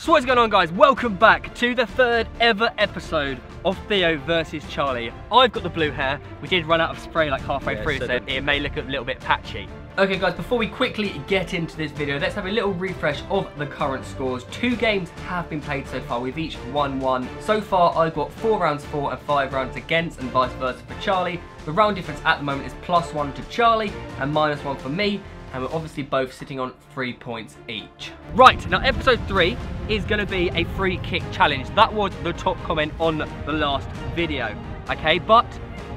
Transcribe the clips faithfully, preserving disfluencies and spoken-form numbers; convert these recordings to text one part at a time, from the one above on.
So what's going on, guys? Welcome back to the third ever episode of Theo versus Charlie. I've got the blue hair. We did run out of spray like halfway yeah, through, so, so it may look a little bit patchy. Okay guys, before we quickly get into this video, let's have a little refresh of the current scores. Two games have been played so far. We've each won one. So far, I've got four rounds for and five rounds against, and vice versa for Charlie. The round difference at the moment is plus one to Charlie and minus one for me. And we're obviously both sitting on three points each. Right, now episode three is gonna be a free kick challenge. That was the top comment on the last video, okay? But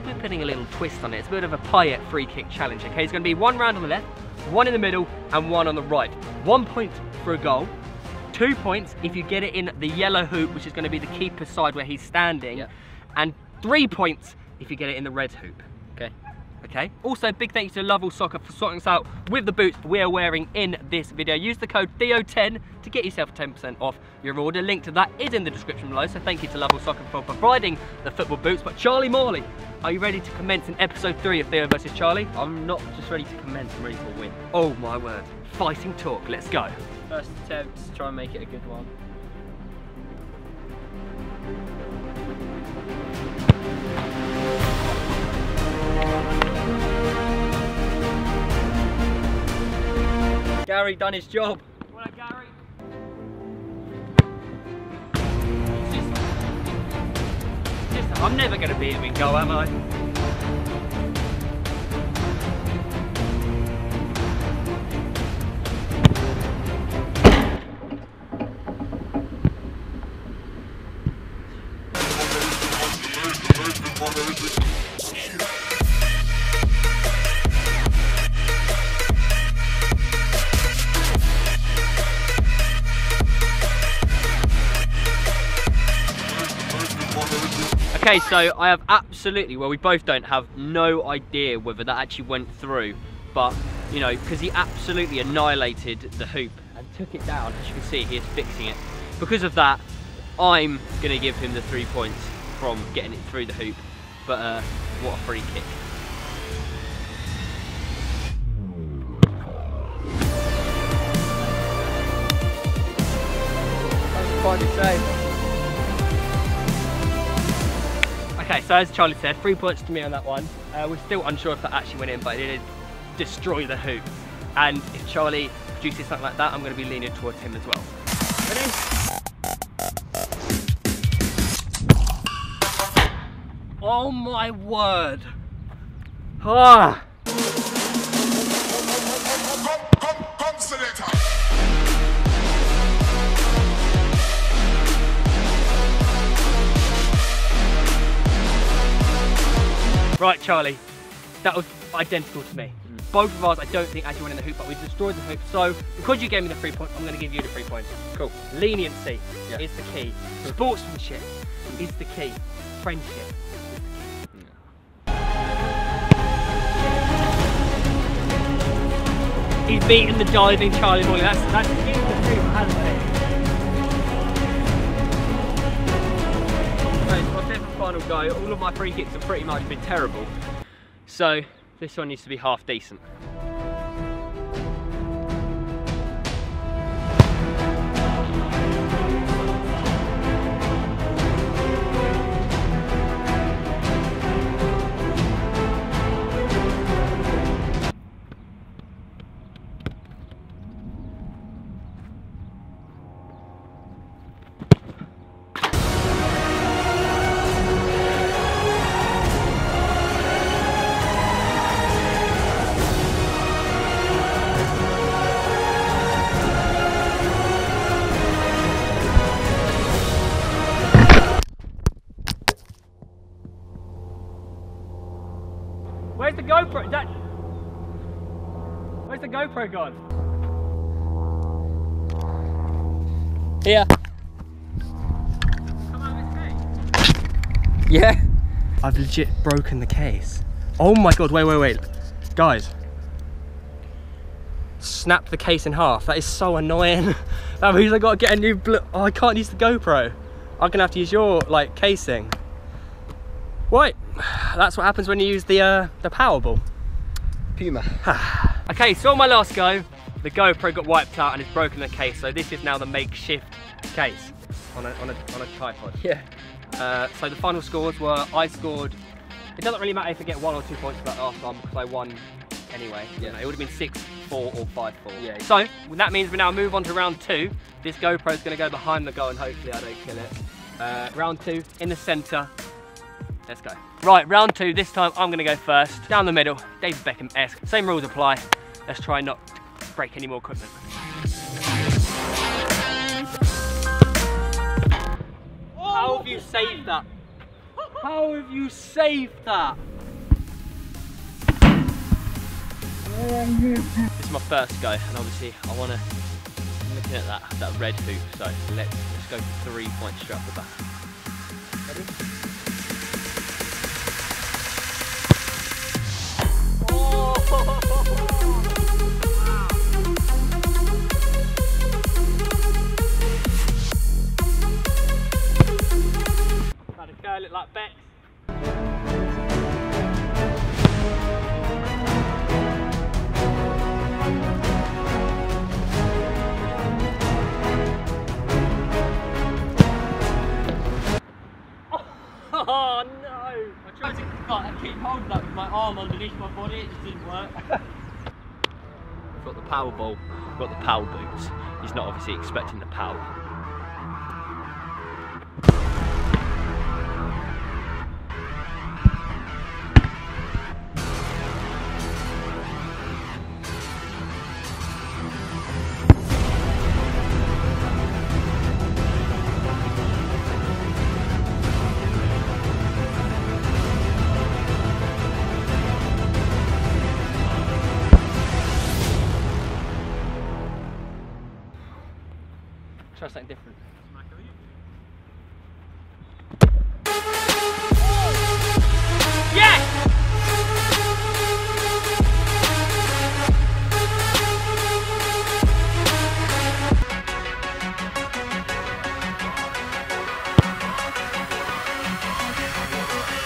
we're putting a little twist on it. It's a bit of a Payet free kick challenge, okay? It's gonna be one round on the left, one in the middle, and one on the right. One point for a goal, two points if you get it in the yellow hoop, which is gonna be the keeper's side where he's standing, yeah. And three points if you get it in the red hoop, okay? Okay. Also, big thank you to Lovell Soccer for sorting us out with the boots we are wearing in this video. Use the code Theo ten to get yourself ten percent off your order. Link to that is in the description below. So thank you to Lovell Soccer for providing the football boots. But Charlie Morley, are you ready to commence in episode three of Theo versus Charlie? I'm not just ready to commence, I'm ready for a win. Oh my word. Fighting talk, let's go. First attempt, try and make it a good one. Gary done his job. Well done, Gary. It's just, it's just, I'm never going to beat him in goal, am I? Okay, so I have absolutely, well we both don't have no idea whether that actually went through, but you know, because he absolutely annihilated the hoop and took it down, as you can see he is fixing it. Because of that, I'm going to give him the three points from getting it through the hoop, but uh, what a free kick. That's quite a save. Okay, so as Charlie said, three points to me on that one. Uh, we're still unsure if that actually went in, but it did destroy the hoop. And if Charlie produces something like that, I'm going to be leaning towards him as well. Ready? Oh my word! Ah! Right, Charlie, that was identical to me. Mm. Both of ours, I don't think, actually went in the hoop, but we destroyed the hoop. So, because you gave me the three points, I'm going to give you the three points. Cool. Leniency yeah. is the key. Sportsmanship is the key. Friendship is the key. Yeah. He's beaten the diving Charlie Morley. That's, that's the key of the hoop, hasn't it? Right, so final go, all of my free kicks have pretty much been terrible, so this one needs to be half decent. Where's the GoPro? That... Where's the GoPro gone? Here. Come out of this case. Yeah. I've legit broken the case. Oh my god, wait, wait, wait. Guys. Snap the case in half. That is so annoying. That means I gotta get a new blue. Oh, I can't use the GoPro. I'm gonna have to use your, like, casing. Wait. That's what happens when you use the uh, the Powerball. Puma. Okay, so on my last go, The GoPro got wiped out and it's broken the case, so this is now the makeshift case on a, on a, on a tripod. Yeah. Uh, so the final scores were, I scored, it doesn't really matter if I get one or two points for that last one because I won anyway. Yeah. You know, it would have been six four or five four. Yeah. So that means we now move on to round two. This GoPro is going to go behind the goal and hopefully I don't kill it. Uh, round two, in the centre. Let's go. Right, round two, this time I'm going to go first. Down the middle, David Beckham-esque. Same rules apply. Let's try not to break any more equipment. How have you saved that? How have you saved that? This is my first go, and obviously I want to, I'm looking at that, that red hoop, so let's, let's go three points straight off the bat. Ready? Like Bex. Oh no! I tried to like, keep hold of that with my arm underneath my body, it just didn't work. We've got the power ball, we've got the power boots. He's not obviously expecting the power. Try something different. Yes!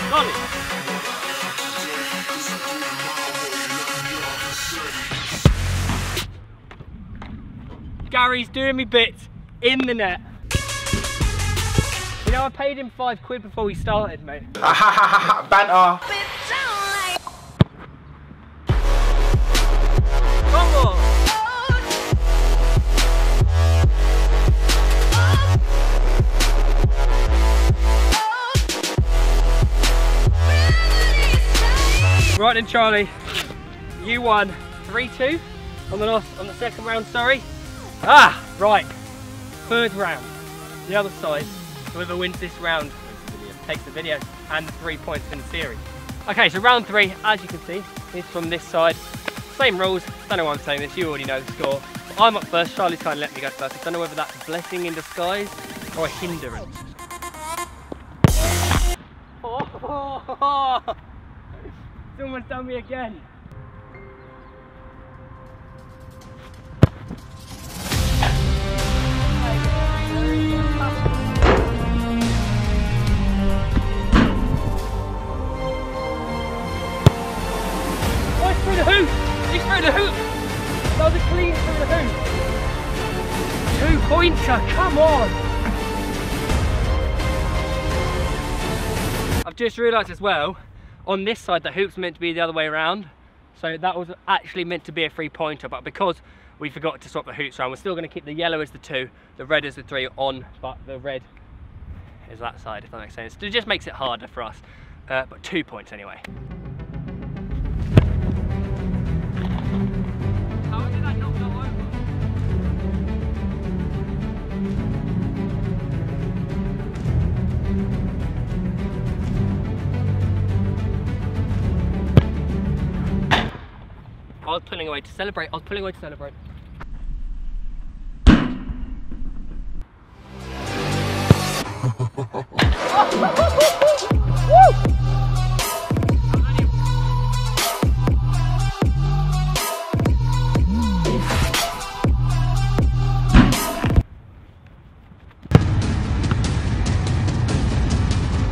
Got it. Gary's doing me bits. In the net. You know, I paid him five quid before we started, mate. Ha ha ha ha, banter. One more. Right then, Charlie. You won three two on the last, on the second round, sorry. Ah, right. Third round, the other side, whoever wins this round takes the video and the three points in the series. Okay, so round three, as you can see, is from this side. Same rules, don't know why I'm saying this, you already know the score. I'm up first, Charlie's kind of let me go first. I don't know whether that's a blessing in disguise or a hindrance. Oh, someone's done me again. The hoop! That was a clean through the hoop! Two pointer, come on! I've just realised as well, on this side the hoop's meant to be the other way around, so that was actually meant to be a three pointer, but because we forgot to swap the hoops around, we're still going to keep the yellow as the two, the red as the three on, but the red is that side, if that makes sense. It just makes it harder for us, uh, but two points anyway. I was pulling away to celebrate, I was pulling away to celebrate.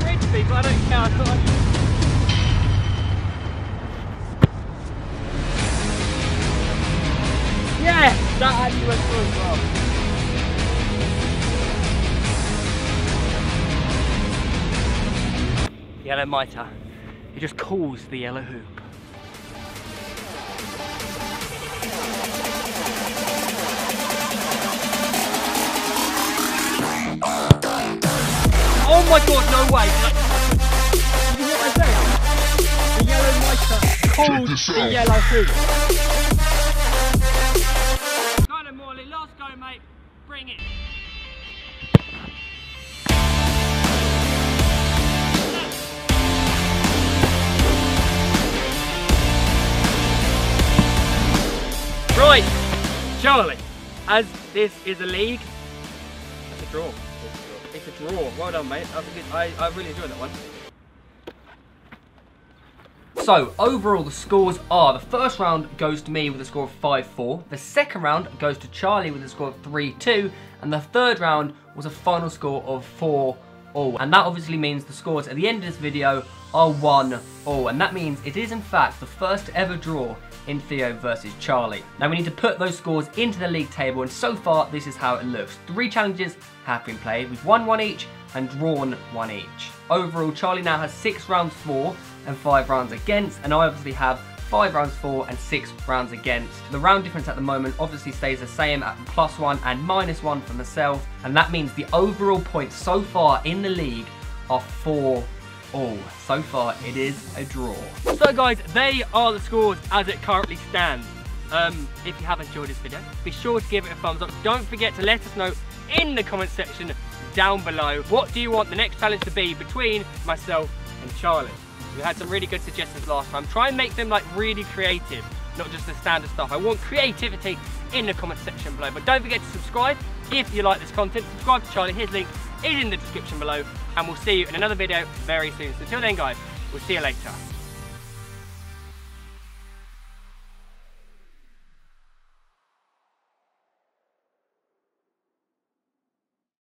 Rich people, I don't count. Yeah! yellow mitre. It just calls the yellow hoop. Oh my god, no way! Did you hear what I said? The yellow mitre calls the yellow hoop. Charlie Morley, last go mate, bring it. Right, Charlie, as this is a league, that's a draw. It's a draw. Well done, mate. That was a good, I, I really enjoyed that one. So, overall the scores are, the first round goes to me with a score of five four, the second round goes to Charlie with a score of three two, and the third round was a final score of four all. And that obviously means the scores at the end of this video are one all, and that means it is in fact the first ever draw in Theo versus Charlie. Now we need to put those scores into the league table, and so far this is how it looks. Three challenges have been played. We've won one each and drawn one each. Overall, Charlie now has six rounds for and five rounds against, and I obviously have five rounds for and six rounds against. The round difference at the moment obviously stays the same at plus one and minus one for myself, and that means the overall points so far in the league are four all. So far it is a draw. So guys, they are the scores as it currently stands. Um, if you have enjoyed this video, be sure to give it a thumbs up. Don't forget to let us know in the comment section down below, what do you want the next challenge to be between myself and Charlie? We had some really good suggestions last time. Try and make them like really creative, not just the standard stuff. I want creativity in the comment section below. But don't forget to subscribe if you like this content. Subscribe to Charlie, his link is in the description below. And we'll see you in another video very soon. So until then guys, we'll see you later.